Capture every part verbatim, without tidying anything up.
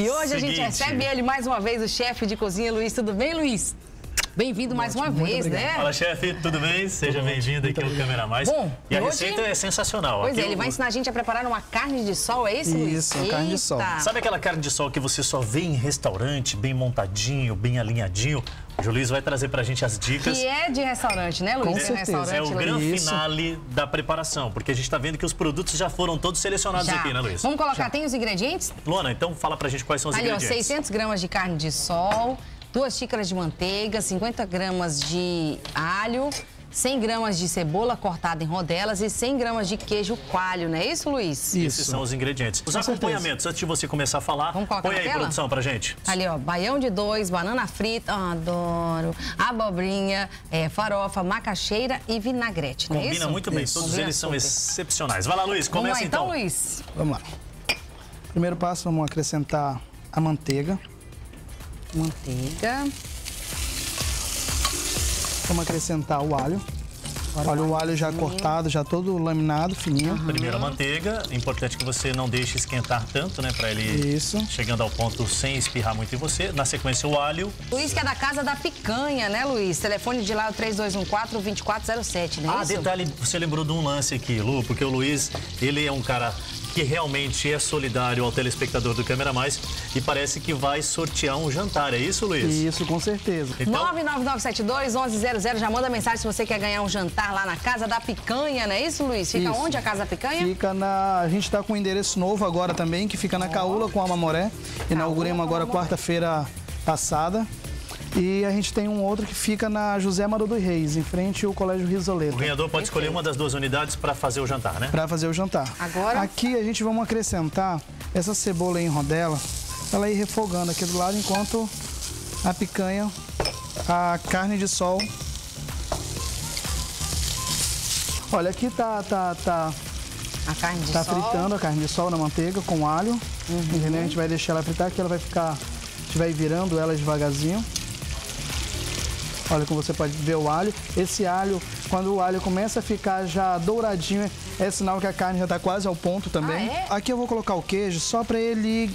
E hoje Seguinte. a gente recebe ele mais uma vez, o chefe de cozinha, Luiz. Tudo bem, Luiz? Bem-vindo mais uma vez, obrigado. né? Fala, chefe, tudo bem? Seja bem-vindo aqui no Câmera Mais. Bom, e a hoje... receita é sensacional. Pois aqui é, ele eu... vai ensinar a gente a preparar uma carne de sol, é isso, Luiz? Isso, Eita. carne de sol. Sabe aquela carne de sol que você só vê em restaurante, bem montadinho, bem alinhadinho? O Luiz vai trazer pra gente as dicas. Que é de restaurante, né, Luiz? Com certeza. É o grande finale da preparação, porque a gente tá vendo que os produtos já foram todos selecionados já. aqui, né, Luiz? Vamos colocar, já. tem os ingredientes? Luana, então fala pra gente quais são os Ali, ingredientes. Ali, ó, seiscentos gramas de carne de sol, duas xícaras de manteiga, cinquenta gramas de alho, cem gramas de cebola cortada em rodelas e cem gramas de queijo coalho, não é isso, Luiz? Isso. Esses são os ingredientes. Os Com acompanhamentos, certeza. antes de você começar a falar, Vamos põe aí, tela? produção, pra gente. Ali, ó, baião de dois, banana frita, oh, adoro, abobrinha, é, farofa, macaxeira e vinagrete, não é Combina isso? Combina muito bem, isso. todos Combina eles super. são excepcionais. Vai lá, Luiz, começa lá, então. então. Luiz. Vamos lá. Primeiro passo, vamos acrescentar a manteiga. Manteiga. Vamos acrescentar o alho. Agora Olha o alho já fininho. cortado, já todo laminado, fininho. Uhum. Primeiro a manteiga. É importante que você não deixe esquentar tanto, né? Pra ele Isso. chegando ao ponto sem espirrar muito em você. Na sequência, o alho. Luiz, que é da Casa da Picanha, né, Luiz? Telefone de lá é o três dois um quatro, dois quatro zero sete, né? Ah, isso? detalhe, você lembrou de um lance aqui, Lu, porque o Luiz, ele é um cara que realmente é solidário ao telespectador do Câmera Mais e parece que vai sortear um jantar, é isso, Luiz? Isso, com certeza. Então... nove nove nove sete dois, onze zero zero, já manda mensagem se você quer ganhar um jantar lá na Casa da Picanha, não é isso, Luiz? Fica isso. onde a Casa da Picanha? Fica na... A gente tá com um endereço novo agora também, que fica na Caúla com a Mamoré. Inauguremos agora quarta-feira passada. E a gente tem um outro que fica na José Amador dos Reis, em frente ao Colégio Risoleto. O ganhador pode Perfeito. escolher uma das duas unidades para fazer o jantar, né? Para fazer o jantar. Agora... Aqui a gente vamos acrescentar essa cebola em rodela, ela ir refogando aqui do lado, enquanto a picanha, a carne de sol... Olha, aqui tá... tá, tá... A carne de tá sol... Tá fritando a carne de sol na manteiga com alho, uhum. entendeu? A gente vai deixar ela fritar, que ela vai ficar... A gente vai virando ela devagarzinho. Olha como você pode ver o alho. Esse alho, quando o alho começa a ficar já douradinho, é sinal que a carne já está quase ao ponto também. Ah, é? Aqui eu vou colocar o queijo só para ele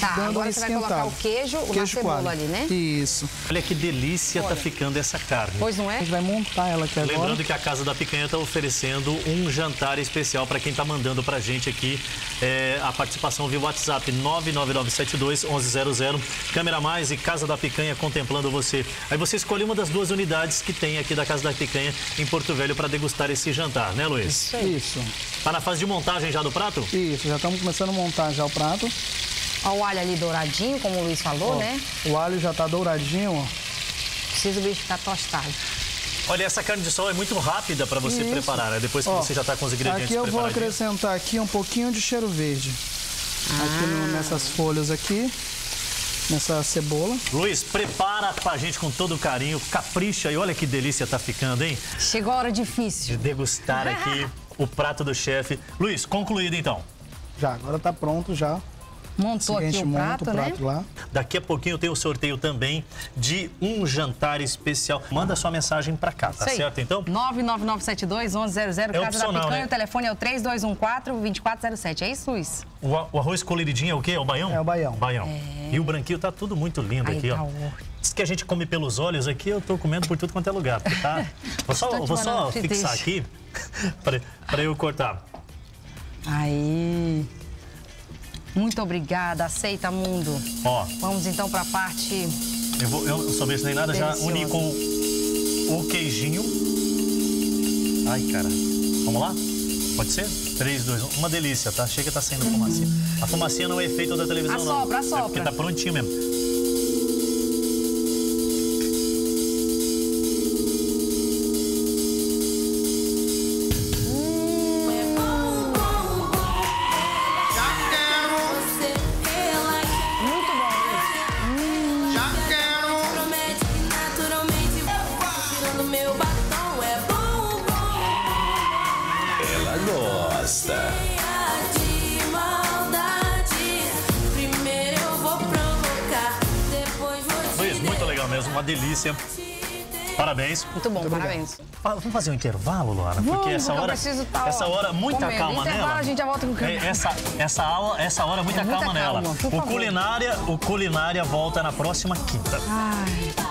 tá, dando agora uma esquentada. Você vai colocar o queijo, o queijo cebola ali, né? Isso. Olha que delícia Olha. tá ficando essa carne. Pois não é? A gente vai montar ela aqui agora. Lembrando que a Casa da Picanha está oferecendo um jantar especial para quem está mandando para a gente aqui é, a participação via WhatsApp nove nove nove sete dois, onze zero zero. Câmera Mais e Casa da Picanha contemplando você. Aí você escolhe uma das As duas unidades que tem aqui da Casa da Picanha em Porto Velho para degustar esse jantar, né, Luiz? Isso. Isso. Tá na fase de montagem já do prato? Isso, já estamos começando a montar já o prato. Ó, o alho ali douradinho, como o Luiz falou, ó, né? O alho já tá douradinho, ó. Precisa o bicho ficar tostado. Olha, essa carne de sol é muito rápida para você Isso. preparar, né? Depois que ó, você já tá com os ingredientes Aqui eu vou acrescentar aqui um pouquinho de cheiro verde. Ah. Aqui no, nessas folhas aqui. Nessa cebola. Luiz, prepara pra gente com todo carinho, capricha e olha que delícia tá ficando, hein? Chegou a hora difícil. De degustar aqui o prato do chefe. Luiz, concluído então. Já, agora tá pronto já. Montou Seguinte, aqui o prato, o prato né? lá. Daqui a pouquinho tem o sorteio também de um jantar especial. Manda sua mensagem pra cá, tá Sei. certo então? nove nove nove sete dois, onze zero zero, é Casa da Picanha, né? O telefone é o três dois um quatro, dois quatro zero sete, é isso, Luiz? O, o arroz coloridinho é o quê? É o baião? É o baião. baião. É... E o branquinho tá tudo muito lindo Aí, aqui, tá ó. Ó. Diz que a gente come pelos olhos aqui, eu tô comendo por tudo quanto é lugar, tá? Vou só, vou só fixar aqui pra, pra eu cortar. Aí... Muito obrigada, aceita, mundo. Ó. Vamos então para a parte... Eu, vou, eu não soube isso nem nada, Delicioso. já uni com o queijinho. Ai, cara. Vamos lá? Pode ser? três, dois, um. Uma delícia, tá? Chega, tá saindo fumacinha. A fumacinha não é efeito da televisão, assopra, não. Assopra, assopra. É porque tá prontinho mesmo. Luiz, muito legal mesmo, uma delícia. Parabéns. Muito bom, muito parabéns. Vamos fazer um intervalo, Luana? Vamos, porque essa hora, tá, essa hora muita comer. calma intervalo, nela. A gente já volta com é, essa, essa aula, essa hora muita, é muita calma, calma nela. O culinária, o culinária volta na próxima quinta. Ai.